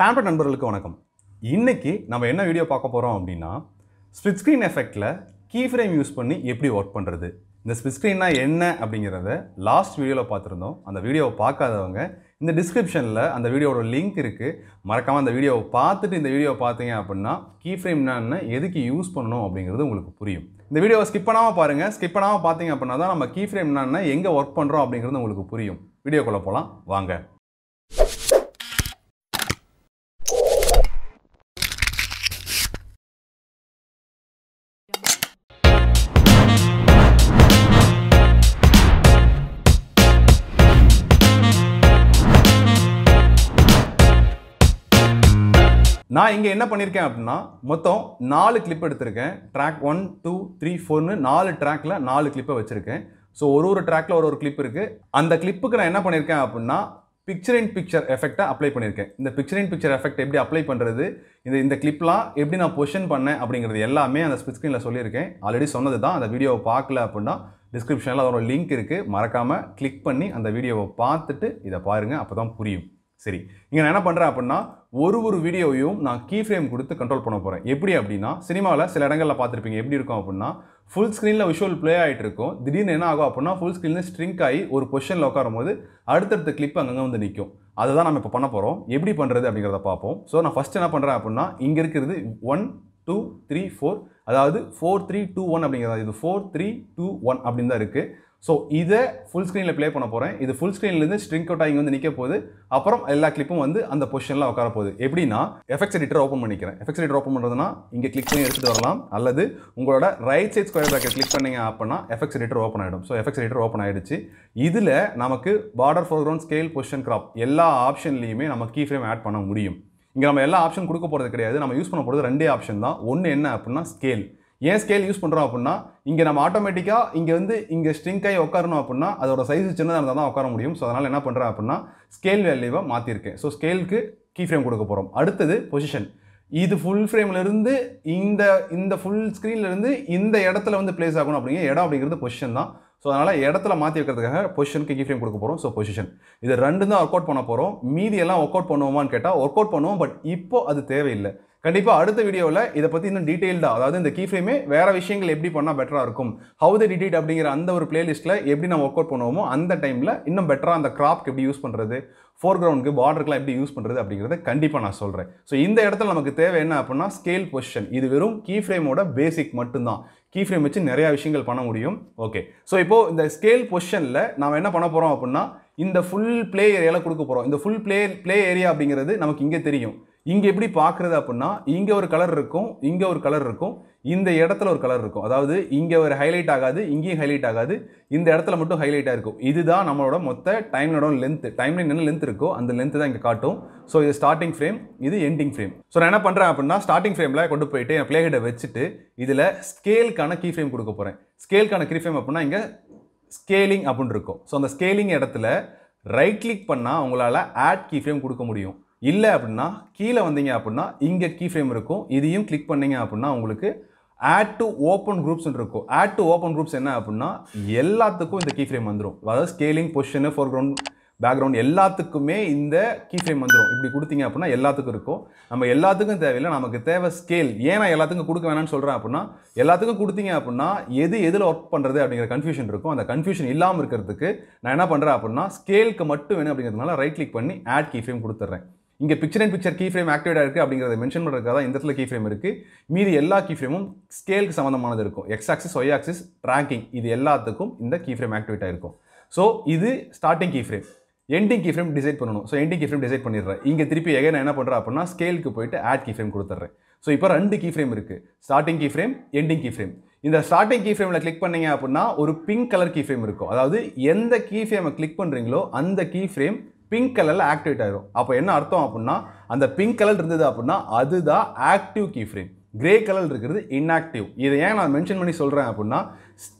Tamper நண்பர்களுக்கு வணக்கம். இன்னைக்கு நம்ம என்ன வீடியோ பார்க்க போறோம் அப்படினா ஸ்பிளிட் ஸ்கிரீன் எஃபெக்ட்ல கீ ஃப்ரேம் யூஸ் பண்ணி எப்படி வர்க் பண்றது. இந்த ஸ்பிளிட் ஸ்கிரீன்னா என்ன அப்படிங்கறதை லாஸ்ட் வீடியோல பார்த்திருந்தோம். அந்த வீடியோவை பார்க்காதவங்க இந்த டிஸ்கிரிப்ஷன்ல அந்த வீடியோவோட லிங்க் இருக்கு. மறக்காம அந்த வீடியோவை பார்த்துட்டு இந்த வீடியோவை பாத்தீங்க அப்படினா கீ ஃப்ரேம்னா என்ன, எதுக்கு யூஸ் பண்ணனும் அப்படிங்கிறது உங்களுக்கு புரியும். இந்த வீடியோவை ஸ்கிப் பண்ணாம பாருங்க. ஸ்கிப் பண்ணாம பாத்தீங்க அப்படினா தான் நம்ம கீ ஃப்ரேம்னா என்ன, எங்க வர்க் பண்றோம் அப்படிங்கிறது உங்களுக்கு புரியும். வீடியோக்குள்ள போலாம் வாங்க. நான் இங்க என்ன பண்ணிருக்கேன் அப்படினா மொத்தம் 4 clip எடுத்துர்க்கேன். ட்ராக் 1 2 3 4 னு 4 ட்ராக்ல 4 clip வச்சிருக்கேன். சோ ஒரு ட்ராக்ல ஒரு clip இருக்கு. அந்த கிளிப்புக்கு நான் என்ன பண்ணிருக்கேன் அப்படினா பிக்சர் இன் பிக்சர் எஃபெக்ட்டை அப்ளை பண்ணிருக்கேன். இந்த பிக்சர் இன் பிக்சர் எஃபெக்ட் எப்படி அப்ளை பண்றது, இந்த கிளிப்லாம் எப்படி நான் பொசிஷன் பண்ணேன் அப்படிங்கிறது எல்லாமே அந்த ஸ்பிளிட் ஸ்கிரீன்ல சொல்லியிருக்கேன். ஆல்ரெடி சொன்னது தான். அந்த வீடியோவை பார்க்கல அப்படினா டிஸ்கிரிப்ஷன்ல அதோட லிங்க் இருக்கு. மறக்காம கிளிக் பண்ணி அந்த வீடியோவை பார்த்துட்டு இத பாருங்க, அப்பதான் புரியும். சரி, இங்க நான் என்ன பண்றேன் அப்படினா ஒரு வீடியோவையும் நான் கீ ஃப்ரேம் கொடுத்து கண்ட்ரோல் பண்ண போறேன். எப்படி அப்படினா சினிமால சில இடங்கள்ல பார்த்திருப்பீங்க எப்படி இருக்கும் அப்படினா ஃபுல் ஸ்கிரீன்ல விஷுவல் ப்ளே ஆயிட்டு இருக்கும். திடீர்னு என்ன ஆகும் அப்படினா ஃபுல் ஸ்கிரீன்ல ஸ்ட்ரிங்க் ஆகி ஒரு பொசிஷன்ல உட்காரும்போது அடுத்தடுத்த கிளிப் அங்கங்க வந்து நிக்கும். அதுதான் நம்ம இப்ப பண்ண போறோம். எப்படி பண்றது அப்படிங்கறத பார்ப்போம். சோ நான் ஃபர்ஸ்ட் என்ன பண்றேன் அப்படினா இங்க இருக்குது 1 2 3 4, அதாவது 4 3 2 1 அப்படிங்கறது. இது 4 3 2 1 அப்படிதான் இருக்கு. சோ இதை ஃபுல் ஸ்கிரீன்ல ப்ளே பண்ண போறேன். இது ஃபுல் ஸ்கிரீன்ல இருந்து ஸ்ட்ரிங்க் அவுட் ஆகி வந்து நிக்க போகுது. அப்புறம் எல்லா கிளிப்பும் வந்து அந்த பொசிஷன்ல உட்கார போகுது. எப்படின்னா எஃபெக்ட்ஸ் எடிட்டர் ஓபன் பண்ணிக்கிறேன். எஃபெக்ட்ஸ் எடிட்டர் ஓபன் பண்றதுன்னா இங்க கிளிக் பண்ணி எடுத்துட்டு வரலாம், அல்லது உங்களோட right side square bracket click பண்ணீங்க அப்படின்னா எஃபெக்ட்ஸ் எடிட்டர் ஓபன் ஆயிடும். சோ எஃபெக்ட்ஸ் எடிட்டர் ஓபன் ஆயிடுச்சு. இதுல நமக்கு border, foreground, scale, position, crop எல்லா ஆப்ஷன்லயுமே நம்ம கீ ஃப்ரேம் ஆட் பண்ண முடியும். இங்க நம்ம எல்லா ஆப்ஷன் கொடுக்க போறது கிடையாது. நம்ம யூஸ் பண்ண போறது ரெண்டே ஆப்ஷன் தான். ஒன்னு என்ன அப்படின்னா ஸ்கேல். ஏன் ஸ்கேல் யூஸ் பண்ணுறோம் அப்படின்னா இங்கே நம்ம ஆட்டோமேட்டிக்காக இங்கே வந்து இங்கே ஸ்ட்ரிங்காகி உட்காரணும் அப்படின்னா அதோட சைஸ் சின்னதாக இருந்தால் தான் உட்கார முடியும். ஸோ அதனால் என்ன பண்ணுறேன் அப்படின்னா ஸ்கேல் வேல்யூவை மாற்றிருக்கேன். ஸோ ஸ்கேலுக்கு கீ ஃப்ரேம் கொடுக்க போகிறோம். அடுத்தது பொசிஷன். இது ஃபுல் ஃப்ரேம்லேருந்து இந்த ஃபுல் ஸ்க்ரீன்லேருந்து இந்த இடத்துல வந்து பிளேஸ் ஆகணும் அப்படிங்கிற இடம் அப்படிங்கிறது பொசிஷன் தான். ஸோ அதனால் இடத்துல மாற்றி வைக்கிறதுக்காக பொசிஷனுக்கு கீ ஃப்ரேம் கொடுக்க போகிறோம். ஸோ பொசிஷன் இது ரெண்டு தான் ஒர்க் அவுட் பண்ண போகிறோம். மீதி எல்லாம் ஒர்க் அவுட் பண்ணுவோமான்னு கேட்டால் ஒர்க் அவுட் பண்ணுவோம், பட் இப்போ அது தேவையில்லை. கண்டிப்பாக அடுத்த வீடியோவில் இதை பற்றி இன்னும் டீட்டெயில்டாக, அதாவது இந்த கீ ஃப்ரேமே வேறு விஷயங்கள் எப்படி பண்ணால் பெட்டராக இருக்கும், ஹவு தி டிட் அப்படிங்கிற அந்த ஒரு பிளேலிஸ்ட்டில் எப்படி நம்ம ஒர்க் அவுட் பண்ணுவோமோ அந்த டைமில் இன்னும் பெட்டராக அந்த கிராப்க்கு எப்படி யூஸ் பண்ணுறது, ஃபோர்கிரவுண்டுக்கு பார்டருக்குலாம் எப்படி யூஸ் பண்ணுறது அப்படிங்கிறத கண்டிப்பாக நான் சொல்கிறேன். ஸோ இந்த இடத்துல நமக்கு தேவை என்ன அப்படின்னா ஸ்கேல், பொசிஷன். இது வெறும் கீ ஃப்ரேமோட பேசிக் மட்டும்தான். கீ ஃப்ரேம் வச்சு நிறையா விஷயங்கள் பண்ண முடியும். ஓகே, ஸோ இப்போது இந்த ஸ்கேல் பொசிஷனில் நாம் என்ன பண்ண போகிறோம் அப்படின்னா இந்த ஃபுல் பிளே ஏரியாவில் கொடுக்க போகிறோம். இந்த ஃபுல் பிளே ஏரியா அப்படிங்கிறது நமக்கு இங்கே தெரியும். இங்கே எப்படி பார்க்குறது அப்படின்னா இங்கே ஒரு கலர் இருக்கும், இங்கே ஒரு கலர் இருக்கும், இந்த இடத்துல ஒரு கலர் இருக்கும். அதாவது இங்கே ஒரு ஹைலைட் ஆகாது, இங்கேயும் ஹைலைட் ஆகாது, இந்த இடத்துல மட்டும் ஹைலைட்டாக இருக்கும். இதுதான் நம்மளோட மொத்த டைம்லைனோட லென்த். டைம்லைன் என்ன லென்த் இருக்கோ அந்த லென்த் தான் இங்கே காட்டும். ஸோ இது ஸ்டார்டிங் ஃப்ரேம், இது எண்டிங் ஃப்ரேம். ஸோ நான் என்ன பண்ணுறேன் அப்படின்னா ஸ்டார்டிங் ஃப்ரேமில் கொண்டு போயிட்டு என் பிளே ஹெட்டை வச்சுட்டு இதில் ஸ்கேலுக்கான கீ ஃப்ரேம் கொடுக்க போகிறேன். ஸ்கேலுக்கான கீ ஃப்ரேம் அப்படின்னா இங்கே ஸ்கேலிங் அப்படின்னு இருக்கும். ஸோ அந்த ஸ்கேலிங் இடத்துல ரைட் கிளிக் பண்ணால் உங்களால் ஆட் கீ ஃப்ரேம் கொடுக்க முடியும். இல்லை அப்படின்னா கீழே வந்தீங்க அப்படின்னா இங்கே கீ ஃப்ரேம் இருக்கும். இதையும் கிளிக் பண்ணீங்க அப்படின்னா உங்களுக்கு ஆட் டு ஓப்பன் குரூப்ஸ்ன்னு இருக்கும். ஆட் டு ஓப்பன் குரூப்ஸ் என்ன அப்படின்னா எல்லாத்துக்கும் இந்த கீ ஃப்ரேம் வந்துடும். அதாவது ஸ்கேலிங், பொசிஷனு, ஃபோர்கிரவுண்ட், பேக்ரவுண்ட் எல்லாத்துக்குமே இந்த கீ ஃப்ரேம் வந்துடும். இப்படி கொடுத்தீங்க அப்படின்னா எல்லாத்துக்கும் இருக்கும். நம்ம எல்லாத்துக்கும் தேவையில்லை, நமக்கு தேவை ஸ்கேல். ஏன்னா எல்லாத்துக்கும் கொடுக்க வேணாம்னு சொல்கிறேன் அப்படின்னா எல்லாத்துக்கும் கொடுத்தீங்க அப்படின்னா எதில் ஒர்க் பண்ணுறது அப்படிங்கிற கன்ஃபியூஷன் இருக்கும். அந்த கன்ஃபியூஷன் இல்லாமல் இருக்கிறதுக்கு நான் என்ன பண்ணுறேன் அப்படின்னா ஸ்கேலுக்கு மட்டும் வேணும் அப்படிங்கிறதுனால ரைட் கிளிக் பண்ணி ஆட் கீ ஃப்ரேம் கொடுத்துட்றேன். இங்கே picture and picture key frame activate ஆயிருக்கு அப்படிங்கிறத மென்ஷன் பண்ணுறதுக்காக தான் இந்த இடத்துல கீ ஃப்ரேம் இருக்குது. மீதி எல்லா கீ ஃப்ரேமும் ஸ்கேலுக்கு சம்மந்தமானது இருக்கும். X axis, Y axis, tracking இது எல்லாத்துக்கும் இந்த கீ ஃப்ரேம் ஆக்டிவேட் ஆயிருக்கும். ஸோ இது starting key frame. Ending key frame decide பண்ணணும். So ending key frame decide பண்ணிடுறேன். இங்கே திருப்பி எகைன் நான் என்ன பண்ணுறேன் அப்படின்னா ஸ்கேலுக்கு போயிட்டு ஆட் கீ ஃப்ரேம் கொடுத்துட்றேன். ஸோ இப்போ 2 கீ ஃப்ரேம் இருக்குது, starting key frame, ending key frame. இந்த ஸ்டார்டிங் கீ ஃப்ரேமில் கிளிக் பண்ணீங்க அப்படின்னா ஒரு பிங்க் கலர் கீ ஃப்ரேம் இருக்கும். அதாவது எந்த கீ ஃப்ரேமை கிளிக் பண்ணுறீங்களோ அந்த கீ ஃப்ரேம் பிங்க் கலரில் ஆக்டிவேட் ஆயிரும். அப்போ என்ன அர்த்தம் அப்படின்னா அந்த பிங்க் கலர் இருந்தது அப்படின்னா அதுதான் active key frame. Grey colour இருக்கிறது இன்ஆக்டிவ். இதை ஏன் நான் மென்ஷன் பண்ணி சொல்கிறேன் அப்படின்னா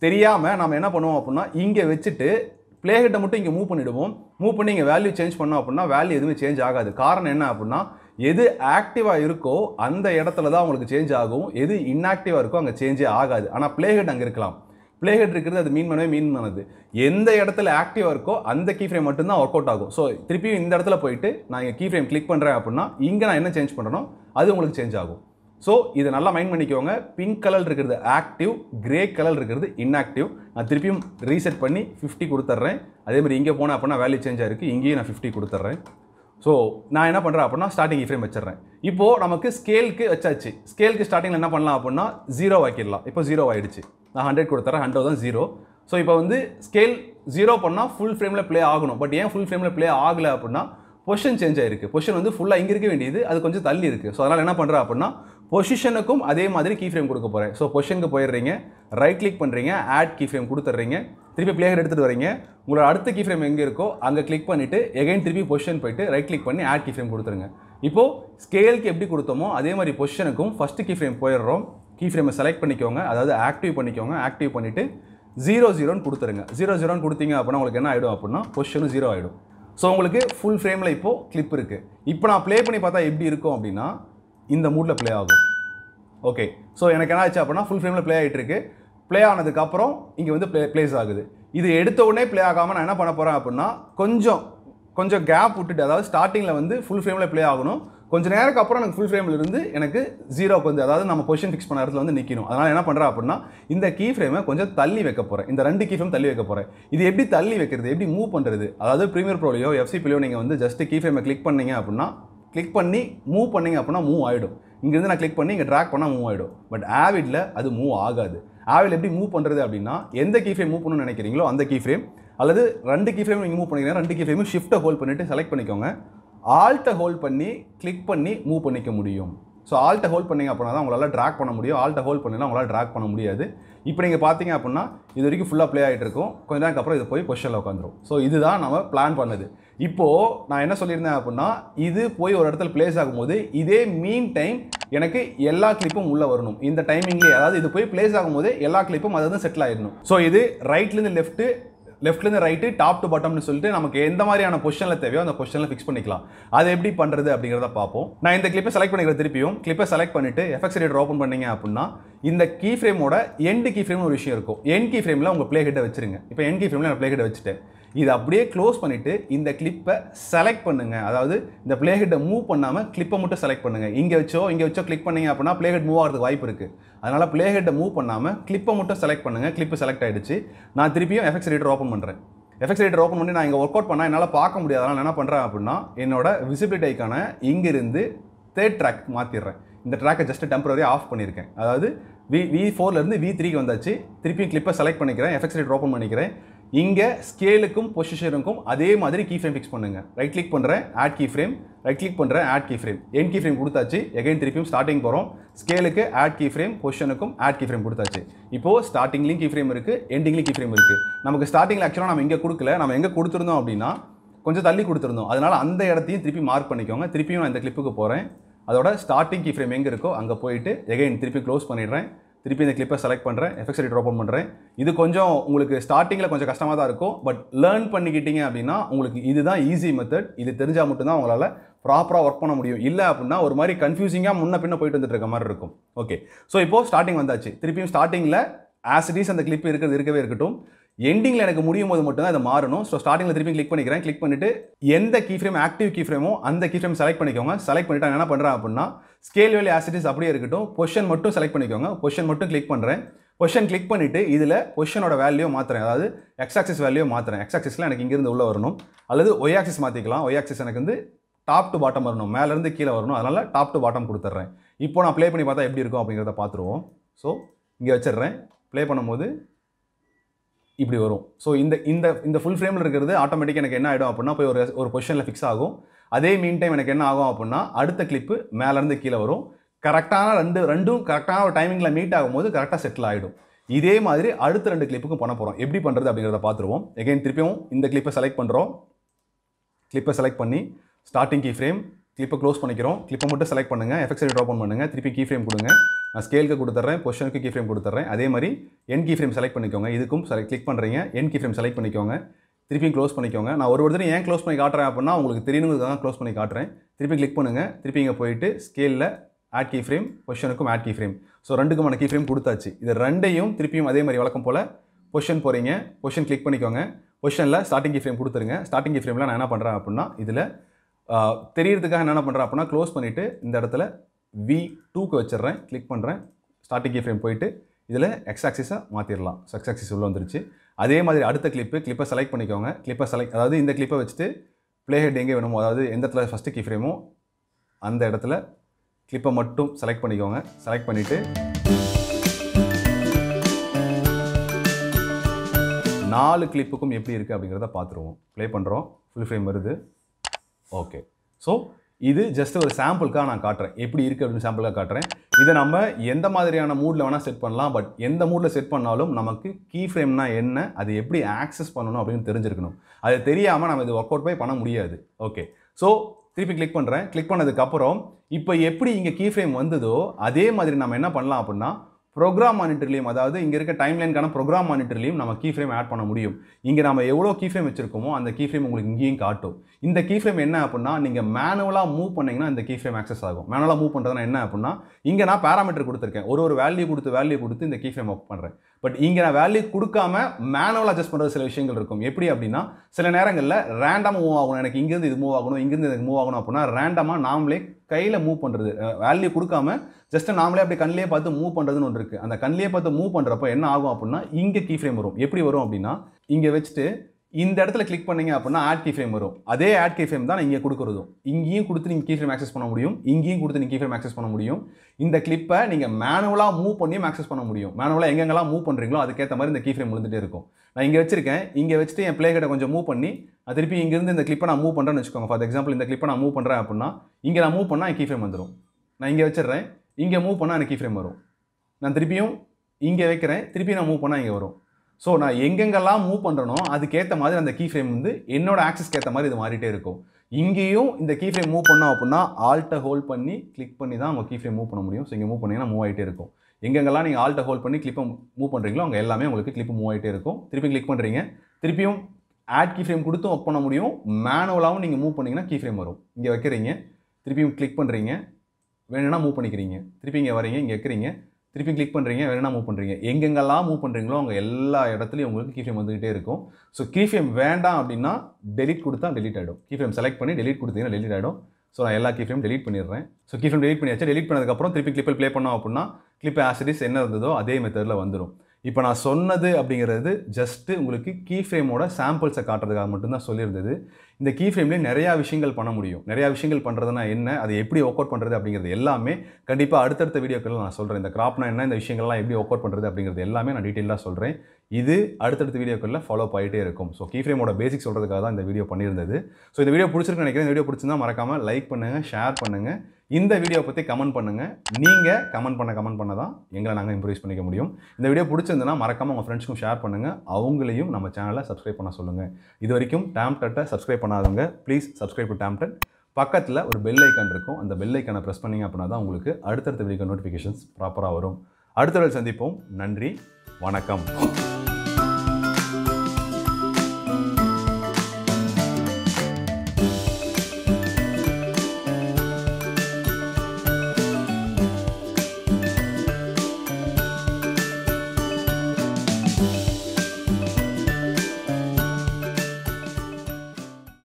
தெரியாமல் நம்ம என்ன பண்ணுவோம் அப்படின்னா இங்கே வச்சுட்டு பிளே ஹெட்டை மட்டும் இங்கே மூவ் பண்ணிவிடுவோம். மூவ் பண்ணி இங்கே வேல்யூ சேஞ்ச் பண்ணோம் அப்படின்னா வேல்யூ எதுவுமே சேஞ்ச் ஆகாது. காரணம் என்ன அப்படின்னா எது ஆக்டிவாக இருக்கோ அந்த இடத்துல தான் உங்களுக்கு சேஞ்ச் ஆகும், எது இன்ஆக்டிவாக இருக்கோ அங்கே சேஞ்சே ஆகாது. ஆனால் பிளே ஹெட் அங்கே இருக்கலாம். playhead இருக்கிறது அது மீன் பண்ணவே மீன் பண்ணது எந்த இடத்துல ஆக்டிவா இருக்கோ அந்த key frame மட்டும் தான் வொர்க் அவுட் ஆகும் சோ திருப்பி இந்த இடத்துல போயிட்டு நான் இந்த key frame கிளிக் பண்றேன் அப்படினா இங்க நான் என்ன चेंज பண்றனோ அது உங்களுக்கு चेंज ஆகும் சோ இத நல்லா மைண்ட் பண்ணிக்கோங்க pink color இருக்குது active grey color இருக்குது inactive நான் திருப்பியும் ரீசெட் பண்ணி 50 கொடுத்துறேன் அதே மாதிரி இங்க போனா அப்படினா வேல்யூ चेंज ஆயிருக்கு இங்கேயும் நான் 50 கொடுத்துறேன் சோ நான் என்ன பண்றேன் அப்படினா ஸ்டார்டிங் key frame வச்சிரறேன் இப்போ நமக்கு ஸ்கேலுக்கு வச்சாச்சு ஸ்கேலுக்கு ஸ்டார்டிங்ல என்ன பண்ணலாம் அப்படினா 0 ஆக்கிடலாம் இப்போ 0 ஆயிடுச்சு நான் 100 கொடுத்தறேன் 100 தான் 0 சோ இப்போ வந்து ஸ்கேல் 0 பண்ணா ফুল ஃப்ரேம்ல ப்ளே ஆகணும் பட் ஏன் ফুল ஃப்ரேம்ல ப்ளே ஆகல அப்படினா பொசிஷன் चेंज ஆயிருக்கு பொசிஷன் வந்து ஃபுல்லா இங்க இருக்க வேண்டியது அது கொஞ்சம் தள்ளி இருக்கு சோ அதனால என்ன பண்றேன் அப்படினா பொசிஷனுக்கும் அதே மாதிரி key frame கொடுக்க போறேன் சோ பொசிஷனுக்கு போயிடுறீங்க ரைட் கிளிக் பண்றீங்க add key frame கொடுத்துறீங்க திருப்பி playhead எடுத்துட்டு வரீங்க உங்க அடுத்த key frame எங்க இருக்கோ அங்க கிளிக் பண்ணிட்டு again திருப்பி பொசிஷன் போய்ட்டு ரைட் கிளிக் பண்ணி add key frame கொடுத்துருங்க இப்போ ஸ்கேலுக்கு எப்படி கொடுத்தோமோ அதே மாதிரி பொசிஷனுக்கும் ஃபர்ஸ்ட் key frame போயிடுறோம் key frame செலக்ட் பண்ணிக்கோங்க அதாவது ஆக்டிவ் பண்ணிக்கோங்க ஆக்டிவ் பண்ணிட்டு 00 ன்னு கொடுத்துருங்க 00 ன்னு கொடுத்தீங்க அப்படினா உங்களுக்கு என்ன ஆயிடும் அப்படினா பொசிஷன் 0 ஆயிடும் சோ உங்களுக்கு ফুল ஃப்ரேம்ல இப்போ கிளிப் இருக்கு இப்போ நான் ப்ளே பண்ணி பார்த்தா எப்படி இருக்கும் அப்படினா இந்த மூட்ல ப்ளே ஆகும் ஓகே சோ எனக்கு என்ன ஆச்சு அப்படினா ফুল ஃப்ரேம்ல ப்ளே ஆயிட்டு இருக்கு ப்ளே ஆனதுக்கு அப்புறம் இங்க வந்து ப்ளேஸ் ஆகுது இது எடுத்த உடனே ப்ளே ஆகாம நான் என்ன பண்ண போறேன் அப்படினா கொஞ்சம் கேப் விட்டுட்டு அதாவது ஸ்டார்டிங்ல வந்து ফুল ஃப்ரேம்ல ப்ளே ஆகணும் கொஞ்ச நேரத்துக்கு அப்புறம் எனக்கு ফুল ஃப்ரேம்ல இருந்து எனக்கு 0 க்கு வந்து அதாவது நம்ம பொசிஷன் ஃபிக்ஸ் பண்ண இடத்துல வந்து நிக்கணும் அதனால என்ன பண்றா அப்படினா இந்த கீ ஃப்ரேமை கொஞ்சம் தள்ளி வைக்க போறேன் இந்த ரெண்டு கீ ஃப்ரேம் தள்ளி வைக்க போறேன் இது எப்படி தள்ளி வைக்கிறது எப்படி மூவ் பண்றது அதாவது பிரீமியர் ப்ரோலியோ FC ப்ரோலியோ நீங்க வந்து ஜஸ்ட் கீ ஃப்ரேமை கிளிக் பண்ணீங்க அப்படினா கிளிக் பண்ணி மூவ் பண்ணீங்க அப்படினா மூவ் ஆயிடும் இங்க இருந்து நான் கிளிக் பண்ணி இங்க டிராக் பண்ணா மூவ் ஆயிடும் பட் ஆவிட்ல அது மூவ் ஆகாது ஆவிட்ல எப்படி மூவ் பண்றது அப்படினா எந்த கீ ஃப்ரேம் மூவ் பண்ணனும் நினைக்கிறீங்களோ அந்த கீ ஃப்ரேம் அல்லது ரெண்டு கீ ஃப்ரேம் நீங்க மூவ் பண்ணீங்கன்னா ரெண்டு கீ ஃப்ரேமும் shift ஹோல்ட் பண்ணிட்டு செலக்ட் பண்ணிக்கோங்க ஆல்ட் ஹோல்ட் பண்ணி கிளிக் பண்ணி மூவ் பண்ணிக்க முடியும் சோ ஆல்ட் ஹோல்ட் பண்ணீங்க அப்படினா தான் உங்களால டிராக் பண்ண முடியும் ஆல்ட் ஹோல்ட் பண்ணலனா உங்களால டிராக் பண்ண முடியாது இப்போ நீங்க பாத்தீங்க அப்படினா இது வரைக்கும் ஃபுல்லா ப்ளே ஆயிட்டு இருக்கும் கொஞ்ச நேரத்துக்கு அப்புறம் இது போய் பொசிஷன்ல உட்கார்ந்துரும் சோ இதுதான் நாம பிளான் பண்ணது இப்போ நான் என்ன சொல்லிருந்தேன் அப்படினா இது போய் ஒரு இடத்துல ப்ளேஸ் ஆகும்போது இதே மீன் டைம் எனக்கு எல்லா கிளிப்பும் உள்ள வரணும் இந்த டைமிங்ல அதாவது இது போய் ப்ளேஸ் ஆகும்போது எல்லா கிளிப்பும் அததன் செட்டில் ஆயிடணும் சோ இது ரைட்ல இருந்து லெஃப்ட் लेफ्ट ல இருந்து ரைட் டாப் டு பாட்டம் னு சொல்லிட்டு நமக்கு எந்த மாதிரியான பொசிஷன்ல தேவையோ அந்த பொசிஷன்ல ஃபிக்ஸ் பண்ணிக்கலாம் அது எப்படி பண்றது அப்படிங்கறத பாப்போம் நான் இந்த கிளிப்பை செலக்ட் பண்ணிக்கிறேன் திருப்பியும் கிளிப்பை செலக்ட் பண்ணிட்டு எஃபெக்ட்ஸ் எடிட்டர் ஓபன் பண்ணீங்க அப்படினா இந்த கீ ஃப்ரேமோட எண்ட் கீ ஃப்ரேம்னு ஒரு விஷயம் இருக்கும் எண்ட் கீ ஃப்ரேம்ல உங்க ப்ளே ஹெட் வெச்சிருங்க இப்போ எண்ட் கீ ஃப்ரேம்ல நான் ப்ளே ஹெட் வெச்சிட்டேன் இது அப்படியே க்ளோஸ் பண்ணிட்டு இந்த கிளிப்பை செலக்ட் பண்ணுங்க அதாவது இந்த ப்ளே ஹெட்டை மூவ் பண்ணாம கிளிப்பை மட்டும் செலக்ட் பண்ணுங்க இங்க வெச்சோ கிளிக் பண்ணீங்க அப்படினா ப்ளே ஹெட் மூவ் ஆகிறதுக்கு வாய்ப்பு இருக்கு அதனால ப்ளே ஹெட்டை மூவ் பண்ணாம கிளிப்பை மட்டும் செலக்ட் பண்ணுங்க கிளிப் செலக்ட் ஆயிடுச்சு நான் திருப்பியும் எஃபெக்ட்ஸ் எடிட்டர் ஓபன் பண்றேன் எஃபெக்ட்ஸ் எடிட்டர் ஓபன் பண்ணி நான் இங்க வொர்க் அவுட் பண்ணா என்னால பார்க்க முடியாது அதனால என்ன பண்றேன் அப்படினா என்னோட விசிபிலிட்டி ஐகானை இங்க இருந்து தேர்ட் ட்ராக் மாத்திறேன் இந்த ட்ராக்கை ஜஸ்ட் டெம்பரரி ஆஃப் பண்ணிருக்கேன் அதாவது V4 ல இருந்து V3 க்கு வந்தாச்சு திருப்பியும் கிளிப்பை செலக்ட் பண்ணிக்கிறேன் எஃபெக்ட்ஸ் எடிட்டர் ஓபன் பண்ணிக்கிறேன் இங்க ஸ்கேலுக்கும் பொசிஷனுக்கும் அதே மாதிரி key frame ஃபிக்ஸ் பண்ணுங்க ரைட் கிளிக் பண்றேன் add key frame right click பண்றேன் add key frame end key frame கொடுத்தாச்சு again திருப்பியும் ஸ்டார்டிங் போறோம் ஸ்கேலுக்கு add key frame பொசிஷனுக்கும் add key frame கொடுத்தாச்சு இப்போ ஸ்டார்டிங்லயும் key frame இருக்கு எண்டிங்லயும் key frame இருக்கு நமக்கு ஸ்டார்டிங்ல एक्चुअली நாம இங்க கொடுக்கல நாம எங்க கொடுத்துறோம் அப்படினா கொஞ்சம் தள்ளி கொடுத்துறோம் அதனால அந்த இடத்தையும் திருப்பி மார்க் பண்ணிக்கோங்க திருப்பியும் நான் இந்த கிளிப்புக்கு போறேன் அதோட ஸ்டார்டிங் key frame எங்க இருக்கோ அங்க போய்ட்டு again திருப்பி க்ளோஸ் பண்ணிடுறேன் திருப்பி இந்த கிளிப்பை செலக்ட் பண்றேன் எஃபெக்ட்ஸ் எடிட்டர் ஓபன் பண்றேன் இது கொஞ்சம் உங்களுக்கு ஸ்டார்டிங்ல கொஞ்சம் கஷ்டமா தான் இருக்கும் பட் லேர்ன் பண்ணிக்கிட்டீங்க அப்படினா உங்களுக்கு இதுதான் ஈஸி மெத்தட் இது தெரிஞ்சா மட்டும் தான் உங்களால ப்ராப்பரா வர்க் பண்ண முடியும் இல்ல அப்படினா ஒரு மாதிரி கன்ஃபியூசிங்கா முன்ன பின்ன போயிட்டு வந்துட்டு இருக்க மாதிரி இருக்கும் ஓகே சோ இப்போ ஸ்டார்டிங் வந்தாச்சு திருப்பியும் ஸ்டார்டிங்ல as it is அந்த கிளிப் இருக்கவே இருக்கட்டும் எண்டிங்ல எனக்கு முடியும்போது மட்டும் தான் இது மாறணும் சோ ஸ்டார்டிங்ல திருப்பி கிளிக் பண்ணிக்கிறேன் கிளிக் பண்ணிட்டு எந்த key frame active key frame அந்த key frame செலக்ட் பண்ணிக்கோங்க செலக்ட் பண்ணிட்டா என்ன பண்றா அப்படினா scale value as it is அப்படியே இருக்கட்டும் position மட்டும் செலக்ட் பண்ணிக்கோங்க position மட்டும் கிளிக் பண்றேன் position கிளிக் பண்ணிட்டு இதுல positionோட வேல்யூ மாத்துறேன் அதாவது x axis வேல்யூ மாத்துறேன் x axisல எனக்கு இங்க இருந்து உள்ள வரணும் அல்லது y axis மாத்திக்கலாம் y axis எனக்கு வந்து டாப் டு பாட்டம் வரணும் மேல இருந்து கீழ வரணும் அதனால டாப் டு பாட்டம் கொடுத்துறேன் இப்போ நான் ப்ளே பண்ணி பார்த்தா எப்படி இருக்கும் அப்படிங்கறத பாத்துறோம் சோ இங்க வச்சிரறேன் ப்ளே பண்ணும்போது இப்படி வரும் சோ இந்த இந்த இந்த ফুল ஃப்ரேம்ல இருக்குது ஆட்டோமேட்டிக்கா எனக்கு என்ன ஆயிடும் அப்படினா போய் ஒரு பொசிஷன்ல ஃபிக்ஸ் ஆகும் அதே மீன் டைம் எனக்கு என்ன ஆகும் அப்படினா அடுத்த கிளிப் மேல இருந்து கீழ வரும் கரெக்ட்டான ரெண்டும் கரெக்ட்டான ஒரு டைமிங்ல மீட் ஆகும்போது கரெக்ட்டா செட்டில் ஆயிடும் இதே மாதிரி அடுத்த ரெண்டு கிளிப்புக்கும் பண்ண போறோம் எப்படி பண்றது அப்படிங்கறத பாத்துறோம் again திருப்பியும் இந்த கிளிப்பை செலக்ட் பண்றோம் கிளிப்பை செலக்ட் பண்ணி ஸ்டார்டிங் key frame கிளிப்பை க்ளோஸ் பண்ணிக்கிறோம் கிளிப்பை மட்டும் செலக்ட் பண்ணுங்க எஃபெக்ட்ஸ் எடிட்டர் ஓபன் பண்ணுங்க திருப்பி key frame கொடுங்க நான் ஸ்கேலுக்கு கொடுத்துறேன் பொசிஷனுக்கு key frame கொடுத்துறேன் அதே மாதிரி end key frame செலக்ட் பண்ணிக்கோங்க இதுக்கும் கிளிக் பண்றீங்க end key frame செலக்ட் பண்ணிக்கோங்க திருப்பி க்ளோஸ் பண்ணிக்கோங்க நான் ஒரு தடவை ஏன் க்ளோஸ் பண்ணி காட்றேன் அப்படினா உங்களுக்கு தெரியணும்ன்றதுக்காக தான் க்ளோஸ் பண்ணி காட்றேன் திருப்பி கிளிக் பண்ணுங்க திருப்பி இங்க போயிடு ஸ்கேல்ல add key frame பொசிஷனுக்கும் add key frame சோ ரெண்டுக்குமான key frame கொடுத்தாச்சு இது ரெண்டையும் திருப்பியும் அதே மாதிரி வழக்கம் போல பொசிஷன் போறீங்க, பொசிஷன் கிளிக் பண்ணிக்கோங்க. பொசிஷனில் ஸ்டார்டிங் கீஃப்ரேம் கொடுத்துருங்க. ஸ்டார்டிங் கீஃப்ரேமில் நான் என்ன பண்ணுறேன் அப்படின்னா, இதில் தெரியறதுக்காக நான் என்ன பண்ணுறேன் அப்படின்னா, க்ளோஸ் பண்ணிவிட்டு இந்த இடத்துல V2க்கு வச்சிடுறேன், கிளிக் பண்ணுறேன். ஸ்டார்டிங் கீஃப்ரேம் போயிட்டு இதில் எக்ஸ் ஆக்சிஸை மாற்றிடலாம். எக்ஸ் ஆக்சிஸ் உள்ளே வந்துருச்சு. அதே மாதிரி அடுத்த கிளிப்பை செலக்ட் பண்ணிக்கோங்க. அதாவது இந்த கிளிப்பை வச்சுட்டு ப்ளே ஹெட் எங்கே வேணுமோ, அதாவது எந்த இடத்துல ஃபஸ்ட்டு கீஃப்ரேமோ அந்த இடத்துல கிளிப்பை மட்டும் செலக்ட் பண்ணிக்கோங்க. செலக்ட் பண்ணிவிட்டு நாலு கிளிப்புக்கும் எப்படி இருக்குது அப்படிங்கிறத பார்த்துருவோம். ப்ளே பண்ணுறோம், ஃபுல் ஃப்ரேம் வருது. ஓகே, ஸோ இது ஜஸ்ட் ஒரு சாம்பிளுக்காக நான் காட்டுறேன், எப்படி இருக்குது அப்படின்னு சாம்பிளுக்காக காட்டுறேன். இதை நம்ம எந்த மாதிரியான மூடில் வேணால் செட் பண்ணலாம். பட் எந்த மூடில் செட் பண்ணாலும் நமக்கு கீ ஃப்ரேம்னா என்ன, அது எப்படி ஆக்சஸ் பண்ணணும் அப்படின்னு தெரிஞ்சிருக்கணும். அது தெரியாமல் நம்ம இது ஒர்க் அவுட் பண்ண முடியாது. ஓகே, ஸோ திருப்பி கிளிக் பண்ணுறேன். கிளிக் பண்ணதுக்கப்புறம் இப்போ எப்படி இங்கே கீ ஃப்ரேம் வந்ததோ அதே மாதிரி நம்ம என்ன பண்ணலாம் அப்படின்னா, ப்ரோக்ராம் மானிட்டர்லேயும், அதாவது இங்கே இருக்க டைம்லைனுக்கான ப்ரோக்ராம் மானிட்டர்லேயும் நம்ம கீ ஃப்ரேம் ஆட் பண்ண முடியும். இங்கே நம்ம எவ்வளோ கீ ஃப்ரேம் வச்சுருக்கோமோ அந்த கீ ஃப்ரேம் உங்களுக்கு இங்கேயும் காட்டும். இந்த கீ ஃப்ரேம் என்ன அப்படின்னா, நீங்கள் மேனுவலாக மூவ் பண்ணிங்கன்னா இந்த கீ ஃப்ரேம் ஆக்சஸ் ஆகும். மேனுவலாக மூவ் பண்ணுறதுனா என்ன அப்படின்னா, இங்கே நான் பேராமீட்டர் கொடுத்துருக்கேன், ஒரு வேல்யூ கொடுத்து இந்த கீ ஃப்ரேம் ஒர்க் பண்ணுறேன். பட் இங்கே நான் வேல்யூ கொடுக்காம மேனுவலாக அட்ஜஸ்ட் பண்ணுறது சில விஷயங்கள் இருக்கும். எப்படி அப்படின்னா, சில நேரங்களில் ரேண்டமாக மூவ் ஆகணும், எனக்கு இங்கேருந்து இது மூவ் ஆகணும், இங்கேருந்து எனக்கு மூவ் ஆகணும் அப்படின்னா ரேண்டமாக நாமளே கையில் மூவ் பண்ணுறது, வேல்யூ கொடுக்காம ஜஸ்ட் நாமளே அப்படி கண்ணிலே பார்த்து மூவ் பண்ணுறதுன்னு ஒன்று இருக்குது. அந்த கண்ணிலே பார்த்து மூவ் பண்ணுறப்போ என்ன ஆகும் அப்படின்னா, இங்கே கீ ஃப்ரேம் வரும். எப்படி வரும் அப்படின்னா, இங்கே வச்சுட்டு இந்த இடத்துல கிளிக் பண்ணிங்க அப்படின்னா ஆட் கீ ஃப்ரேம் வரும். அதே ஆட் கீ ஃப்ரேம் தான் இங்கே கொடுக்குறதும். இங்கேயும் கொடுத்து நீங்கள் கீ ஃப்ரேம் ஆக்சஸ் பண்ண முடியும், இங்கேயும் கொடுத்து நீங்கள் கீ ஃப்ரேம் ஆக்சஸ் பண்ண முடியும். இந்த கிளிப்பை நீங்கள் மேனுவலாக மூவ் பண்ணியும் ஆக்சஸ் பண்ண முடியும். மேனுவலாக எங்கெங்கெல்லாம் மூவ் பண்ணுறீங்களோ அதுக்கேற்ற மாதிரி இந்த கீ ஃப்ரேம் விழுந்துகிட்டே இருக்கும். நான் இங்கே வச்சிருக்கேன், இங்கே வச்சுட்டு என் பிளே ஹெட்டை கொஞ்சம் மூவ் பண்ணி திருப்பி இங்கேருந்து இந்த கிளிப்பை நான் மூவ் பண்ணுறேன்னு வச்சுக்கோங்க. ஃபார் எக்ஸாம்பிள் இந்த கிளிப்பை நான் மூவ் பண்ணுறேன் அப்படின்னா, இங்கே நான் மூவ் பண்ணால் என் கீ ஃப்ரேம் வந்துடும். நான் இங்கே வச்சிடுறேன், இங்கே மூவ் பண்ணால் எனக்கு கீ ஃப்ரேம் வரும். நான் திருப்பியும் இங்கே வைக்கிறேன், திருப்பி நான் மூவ் பண்ணால் இங்கே வரும். ஸோ நான் எங்கெங்கெல்லாம் மூவ் பண்ணுறனோ அதுக்கேற்ற மாதிரி அந்த கீ ஃப்ரேம் வந்து என்னோட ஆக்சஸ்க்கு ஏற்ற மாதிரி இது மாறிட்டே இருக்கும். இங்கேயும் இந்த கீ ஃப்ரேம் மூவ் பண்ணோம் அப்படின்னா ஆல்ட்டை ஹோல்ட் பண்ணி கிளிக் பண்ணி தான் அவங்க கீ ஃப்ரேம் மூவ் பண்ண முடியும். ஸோ இங்கே மூவ் பண்ணிங்கன்னா மூவ் ஆகிட்டே இருக்கும். எங்கெங்கெல்லாம் நீங்கள் ஆல்ட்டை ஹோல்ட் பண்ணி கிளிப்பை மூவ் பண்ணுறீங்களோ அங்கே எல்லாமே உங்களுக்கு கிளிப்பு மூவ் ஆகிட்டே இருக்கும். திருப்பி கிளிக் பண்ணுறீங்க, திருப்பியும் ஆட் கீ ஃப்ரேம் கொடுத்தும் ஒர்க் பண்ண முடியும். மேனுவலாகவும் நீங்கள் மூவ் பண்ணிங்கன்னா கீ ஃப்ரேம் வரும். இங்கே வைக்கிறீங்க, திருப்பியும் கிளிக் பண்ணுறீங்க, வேணும்னா மூவ் பண்ணிக்கிறீங்க. திருப்பி இங்கே வரீங்க, இங்கே வைக்கிறீங்க, திருப்பி கிளிக் பண்ணுறீங்க, வேணும்னா மூவ் பண்ணுறீங்க. எங்கெங்கெல்லாம் மூவ் பண்ணுறீங்களோ அவங்க எல்லா இடத்துலையும் உங்களுக்கு கீ ஃப்ரேம் வந்துகிட்டே இருக்கும். ஸோ கீ ஃப்ரேம் வேண்டாம் அப்படின்னா டெலிட் கொடுத்தா டெலிட் ஆகிடும். கீ ஃப்ரேம் செலக்ட் பண்ணி டெலிட் கொடுத்தீங்கன்னா டெலிட் ஆகிடும். ஸோ நான் எல்லா கீ ஃப்ரேம் டெலிட் பண்ணிடுறேன். ஸோ கீ ஃப்ரேம் டெலிட் பண்ணியாச்சு. டெலிட் பண்ணதுக்கப்புறம் திருப்பி கிளிப்பில் ப்ளே பண்ணோம் அப்படின்னா கிளிப் ஆசிடிஸ் என்ன இருந்ததோ அதே மெத்தடில் வந்துடும். இப்போ நான் சொன்னது அப்படிங்கிறது ஜஸ்ட்டு உங்களுக்கு கீ ஃப்ரேமோட சாம்பிள்ஸை காட்டுறதுக்காக மட்டும்தான் சொல்லியிருந்தது. இந்த கீ ஃப்ரேம்லேயே நிறையா விஷயங்கள் பண்ண முடியும். நிறையா விஷயங்கள் பண்ணுறதுனா என்ன, அது எப்படி ஒர்க் அவுட் பண்ணுறது அப்படிங்கிறது எல்லாமே கண்டிப்பாக அடுத்தடுத்த வீடியோக்களில் நான் சொல்கிறேன். இந்த கிராப்னா என்ன, இந்த விஷயங்கள்லாம் எப்படி ஒர்க் அவுட் பண்ணுறது அப்படிங்கிறது எல்லாமே நான் டீட்டெயிலாக சொல்கிறேன். இது அடுத்தடுத்த வீடியோக்களில் ஃபாலோ ஆகிட்டே இருக்கும். ஸோ கீ ஃப்ரேமோட பேசிக் சொல்கிறதுக்காக தான் இந்த வீடியோ பண்ணியிருந்தது. ஸோ இந்த வீடியோ பிடிச்சிருக்குன்னு நினைக்கிறேன். இந்த வீடியோ பிடிச்சிருந்தால் மறக்காமல் லைக் பண்ணுங்கள், ஷேர் பண்ணுங்கள். இந்த வீடியோ பற்றி கமெண்ட் பண்ணுங்கள். நீங்கள் கமெண்ட் பண்ண தான் எங்களை நாங்கள் இம்ப்ரூவ் பண்ணிக்க முடியும். இந்த வீடியோ பிடிச்சிருந்ததுன்னா மறக்காமல் உங்கள் ஃப்ரெண்ட்ஸ்க்கும் ஷேர் பண்ணுங்கள். அவங்களையும் நம்ம சேனலை சப்ஸ்கிரைப் பண்ண சொல்லுங்கள். இது வரைக்கும் டேம்டட்டை சப்ஸ்கிரைப் பண்ணாதவங்க ப்ளீஸ் சப்ஸ்கிரைப் டு டேம்டட். பக்கத்தில் ஒரு பெல் ஐக்கான் இருக்கும், அந்த பெல் ஐக்கானை ப்ரெஸ் பண்ணிங்க அப்படின்னா தான் உங்களுக்கு அடுத்தடுத்த வீடியோ நோட்டிஃபிகேஷன்ஸ் ப்ராப்பராக வரும். அடுத்த சந்திப்போம். நன்றி, வணக்கம்.